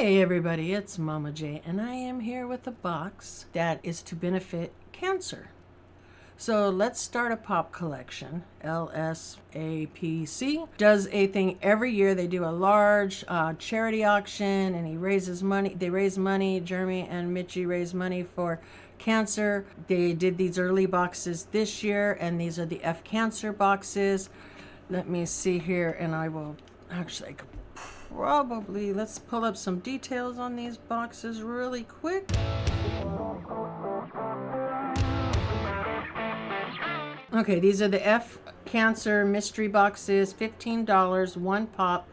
Hey everybody, it's Mama J, and I am here with a box that is to benefit cancer. So let's start a pop collection. LSAPC does a thing every year. They do a large charity auction, and they raise money. Jeremy and Mitchie raise money for cancer. They did these early boxes this year, and these are the F Cancer boxes. Let me see here, and I will actually probably, let's pull up some details on these boxes really quick. Okay, these are the F Cancer mystery boxes, $15, one pop.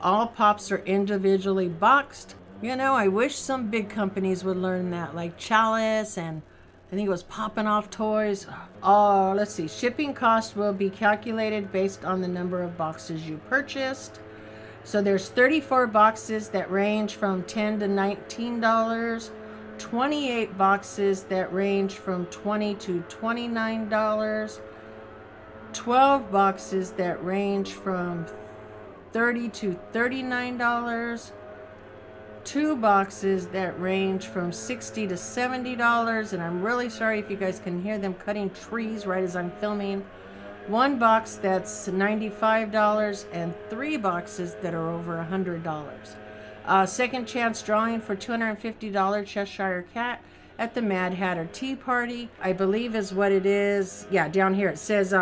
All pops are individually boxed. You know, I wish some big companies would learn that, like Chalice and I think it was Popping Off Toys. Oh, let's see, shipping cost will be calculated based on the number of boxes you purchased. So there's 34 boxes that range from $10 to $19, 28 boxes that range from $20 to $29, 12 boxes that range from $30 to $39, 2 boxes that range from $60 to $70, and I'm really sorry if you guys can hear them cutting trees right as I'm filming. One box that's $95 and 3 boxes that are over $100. Second chance drawing for $250 Cheshire Cat at the Mad Hatter Tea Party, I believe is what it is. Yeah, down here it says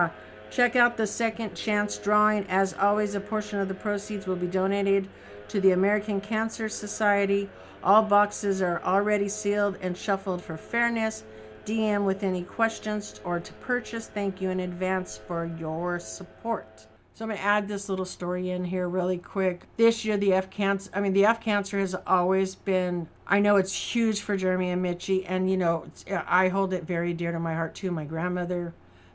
check out the second chance drawing. As always, a portion of the proceeds will be donated to the American Cancer Society. All boxes are already sealed and shuffled for fairness. DM with any questions or to purchase. Thank you in advance for your support. So I'm going to add this little story in here really quick. This year, the F Cancer has always been, I know it's huge for Jeremy and Mitchie, and you know, I hold it very dear to my heart too. My grandmother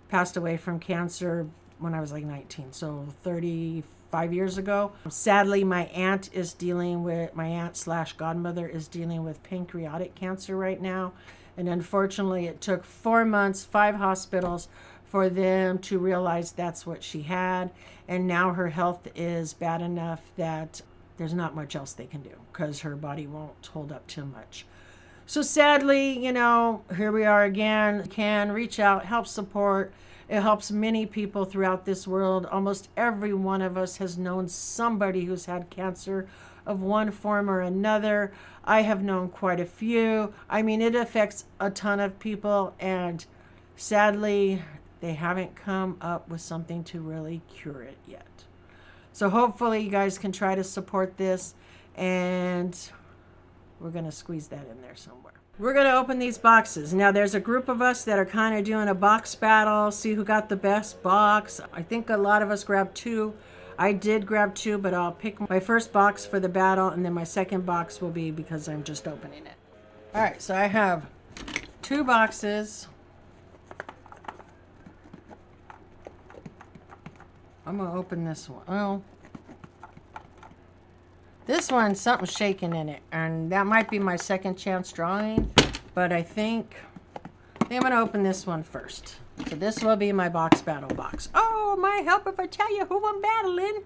passed away from cancer when I was like 19, so 35 years ago. Sadly, my aunt/godmother is dealing with pancreatic cancer right now. And unfortunately, it took 4 months, 5 hospitals for them to realize that's what she had. And now her health is bad enough that there's not much else they can do because her body won't hold up too much. So sadly, you know, here we are again. You can reach out, help support. It helps many people throughout this world. Almost every one of us has known somebody who's had cancer of one form or another. I have known quite a few. I mean, it affects a ton of people, and sadly, they haven't come up with something to really cure it yet. So hopefully you guys can try to support this, and we're gonna squeeze that in there somewhere. We're gonna open these boxes. Now there's a group of us that are kind of doing a box battle, see who got the best box. I think a lot of us grabbed 2. I did grab 2, but I'll pick my first box for the battle, and then my second box will be because I'm just opening it. All right, so I have 2 boxes. I'm gonna open this one. Oh, this one, something's shaking in it, and that might be my second chance drawing, but I think I'm gonna open this one first. So this will be my box battle box. Oh, my help if I tell you who I'm battling.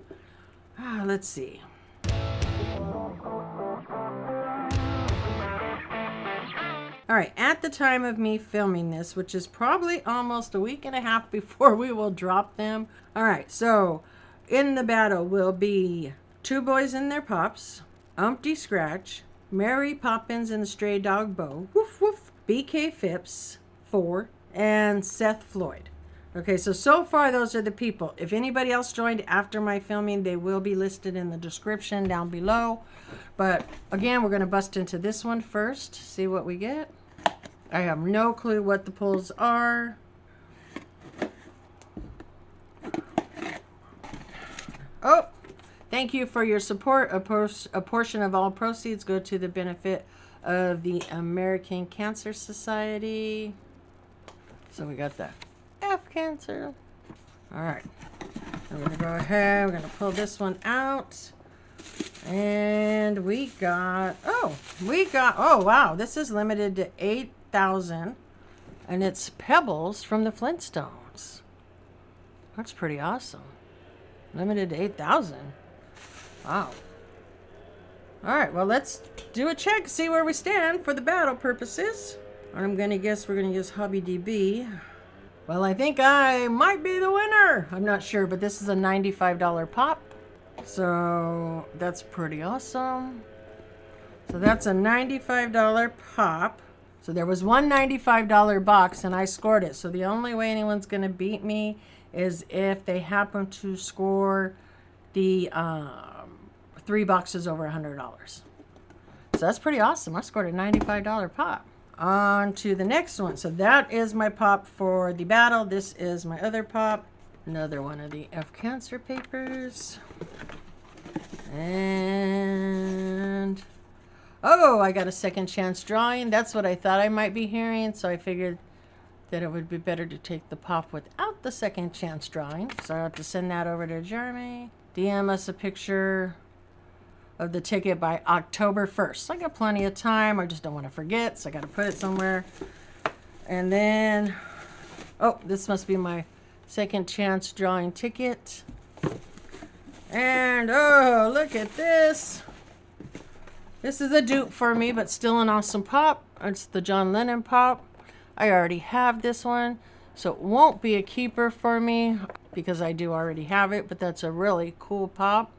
Let's see. All right, at the time of me filming this, which is probably almost a week and a half before we will drop them. All right, so in the battle will be Two Boys and Their Pops, Umpty Scratch, Mary Poppins and the Stray Dog Bow, Woof Woof, BK Phipps, 4, and Seth Floyd. Okay, so far those are the people. If anybody else joined after my filming, they will be listed in the description down below. But again, we're gonna bust into this one first, see what we get. I have no clue what the pulls are. Oh, thank you for your support. A portion of all proceeds go to the benefit of the American Cancer Society. So we got the F Cancer. All right, I'm gonna go ahead, we're gonna pull this one out. And we got, oh wow, this is limited to 8,000, and it's Pebbles from the Flintstones. That's pretty awesome. Limited to 8,000, wow. Alright, well, let's do a check, see where we stand for the battle purposes. I'm going to guess we're going to use Hobby DB. Well, I think I might be the winner. I'm not sure, but this is a $95 pop. So that's pretty awesome. So that's a $95 pop. So there was one $95 box and I scored it. So the only way anyone's going to beat me is if they happen to score the 3 boxes over $100. So that's pretty awesome. I scored a $95 pop. On to the next one. So that is my pop for the battle. This is my other pop. Another one of the F Cancer papers. And oh, I got a second chance drawing. That's what I thought I might be hearing, so I figured that it would be better to take the pop without the second chance drawing. So I have to send that over to Jeremy. DM us a picture of the ticket by October 1st. So I got plenty of time. I just don't want to forget, so I got to put it somewhere. And then, oh, this must be my second chance drawing ticket. And oh, look at this. This is a dupe for me, but still an awesome pop. It's the John Lennon pop. I already have this one, so it won't be a keeper for me because I do already have it, but that's a really cool pop.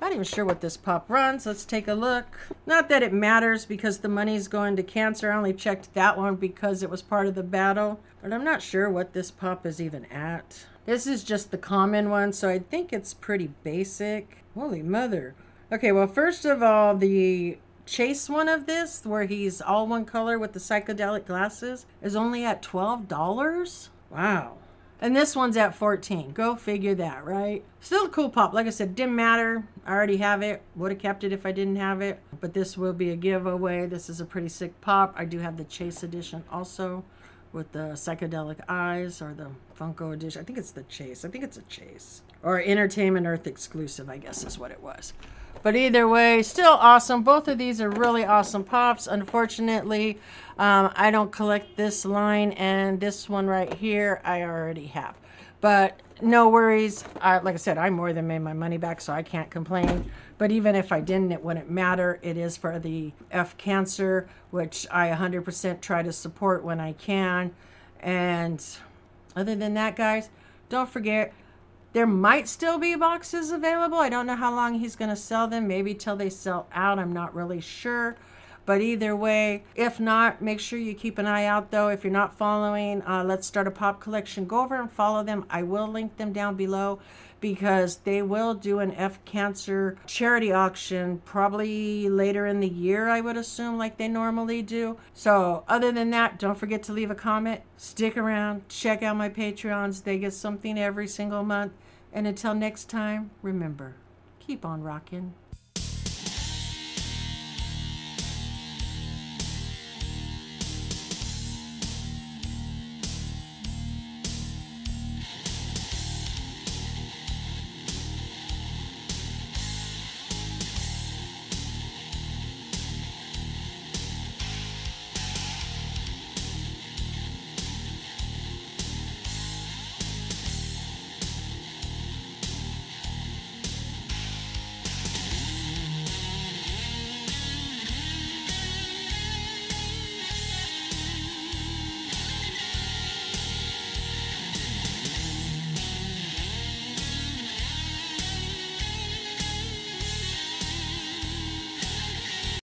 Not even sure what this pop runs. Let's take a look. Not that it matters because the money's going to cancer. I only checked that one because it was part of the battle, but I'm not sure what this pop is even at. This is just the common one, so I think it's pretty basic. Holy mother. Okay, well, first of all, the chase one of this, where he's all one color with the psychedelic glasses, is only at $12. Wow. And this one's at $14. Go figure that, right? Still a cool pop. Like I said, didn't matter. I already have it. Would have kept it if I didn't have it. But this will be a giveaway. This is a pretty sick pop. I do have the Chase edition also with the psychedelic eyes, or the Funko edition. I think it's the Chase. I think it's a Chase. Or Entertainment Earth exclusive, I guess is what it was. But either way, still awesome. Both of these are really awesome pops. Unfortunately, I don't collect this line, and this one right here I already have. But no worries. Like I said, I more than made my money back, so I can't complain. But even if I didn't, it wouldn't matter. It is for the F Cancer, which I 100% try to support when I can. And other than that, guys, don't forget, there might still be boxes available. I don't know how long he's going to sell them. Maybe till they sell out. I'm not really sure. But either way, if not, make sure you keep an eye out, though. If you're not following Let's Start a Pop Collection, go over and follow them. I will link them down below because they will do an F Cancer charity auction probably later in the year, I would assume, like they normally do. So other than that, don't forget to leave a comment. Stick around. Check out my Patreons. They get something every single month. And until next time, remember, keep on rocking.